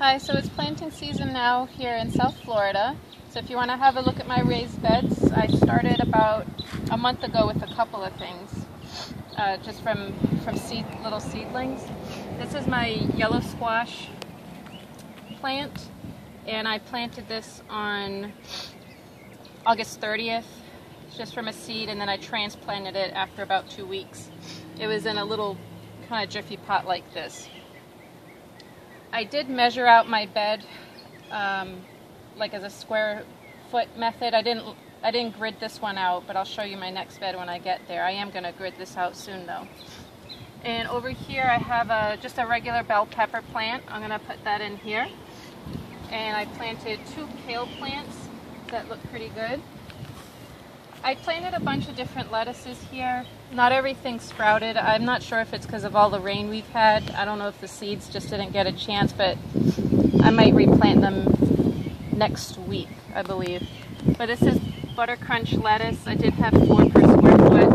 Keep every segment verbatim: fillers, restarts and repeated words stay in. Hi, so it's planting season now here in South Florida. So if you want to have a look at my raised beds, I started about a month ago with a couple of things, uh, just from, from seed, little seedlings. This is my yellow squash plant, and I planted this on August thirtieth, just from a seed, and then I transplanted it after about two weeks. It was in a little kind of Jiffy pot like this. I did measure out my bed, um, like as a square foot method. I didn't, I didn't grid this one out, but I'll show you my next bed when I get there. I am going to grid this out soon though. And over here I have a, just a regular bell pepper plant. I'm going to put that in here. And I planted two kale plants that look pretty good. I planted a bunch of different lettuces here. Not everything sprouted. I'm not sure if it's because of all the rain we've had. I don't know if the seeds just didn't get a chance, but I might replant them next week, I believe. But this is buttercrunch lettuce. I did have four per square foot.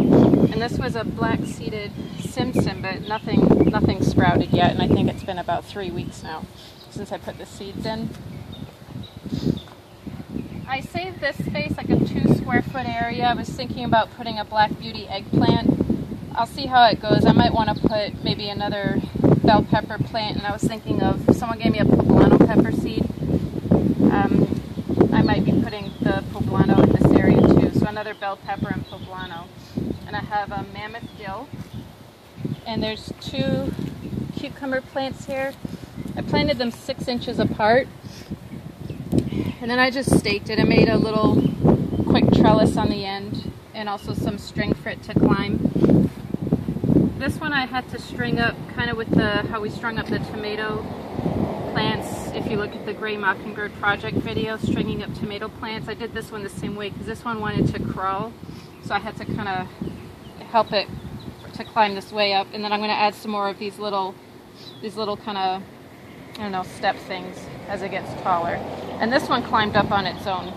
And this was a black seeded Simpson, but nothing, nothing sprouted yet. And I think it's been about three weeks now since I put the seeds in. I saved this space, like a two square foot area. I was thinking about putting a black beauty eggplant. I'll see how it goes. I might want to put maybe another bell pepper plant, and I was thinking of, someone gave me a poblano pepper seed. Um, I might be putting the poblano in this area too, so another bell pepper and poblano. And I have a mammoth dill, and there's two cucumber plants here. I planted them six inches apart. And then I just staked it. I made a little quick trellis on the end, and also some string for it to climb. This one I had to string up kind of with the how we strung up the tomato plants. If you look at the Gray Mockingbird project video, stringing up tomato plants, I did this one the same way because this one wanted to crawl. So I had to kind of help it to climb this way up. And then I'm going to add some more of these little, these little kind of, I don't know, step things as it gets taller. And this one climbed up on its own.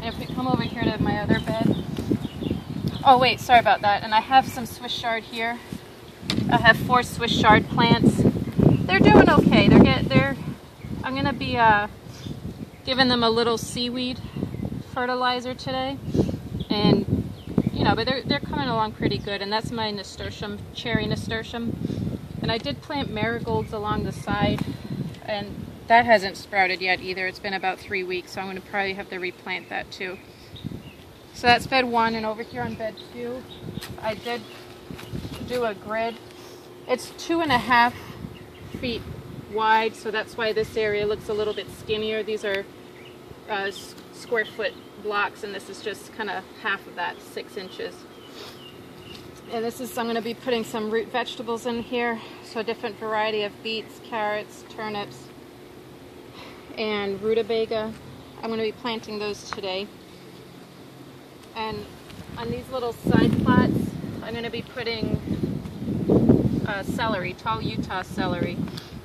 And if we come over here to my other bed. Oh wait, sorry about that. And I have some Swiss chard here. I have four Swiss chard plants. They're doing okay. They're get they're I'm gonna be uh giving them a little seaweed fertilizer today. And you know, but they're they're coming along pretty good. And that's my nasturtium, cherry nasturtium. And I did plant marigolds along the side, and that hasn't sprouted yet either. It's been about three weeks, so I'm going to probably have to replant that too. So that's bed one, and over here on bed two, I did do a grid. It's two and a half feet wide, so that's why this area looks a little bit skinnier. These are uh, square foot blocks, and this is just kind of half of that, six inches. And this is, I'm going to be putting some root vegetables in here, so a different variety of beets, carrots, turnips, and rutabaga. I'm going to be planting those today. And on these little side plots, I'm going to be putting uh, celery, tall Utah celery.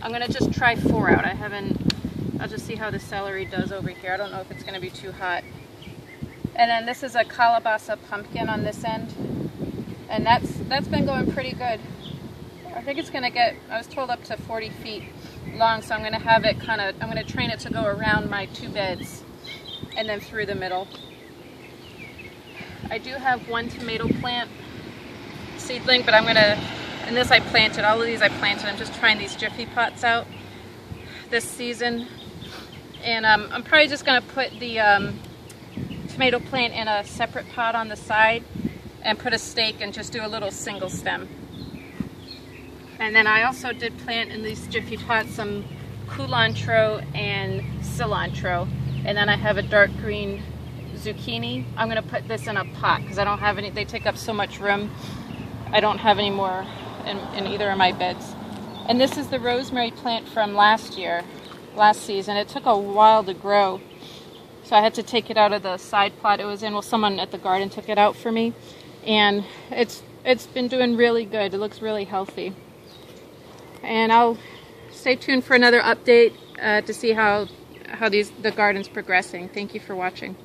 I'm going to just try four out. I haven't, I'll just see how the celery does over here. I don't know if it's going to be too hot. And then this is a calabasa pumpkin on this end. And that's, that's been going pretty good. I think it's going to get, I was told, up to forty feet long, so I'm going to have it kind of, I'm going to train it to go around my two beds and then through the middle. I do have one tomato plant seedling, but I'm going to, and this I planted, all of these I planted, I'm just trying these Jiffy pots out this season. And um, I'm probably just going to put the um, tomato plant in a separate pot on the side and put a stake and just do a little single stem. And then I also did plant in these Jiffy pots some culantro and cilantro. And then I have a dark green zucchini. I'm going to put this in a pot because I don't have any, they take up so much room. I don't have any more in, in either of my beds. And this is the rosemary plant from last year, last season. It took a while to grow, so I had to take it out of the side plot it was in. Well, someone at the garden took it out for me. And it's it's been doing really good. It looks really healthy. And I'll stay tuned for another update uh, to see how, how these, the garden's progressing. Thank you for watching.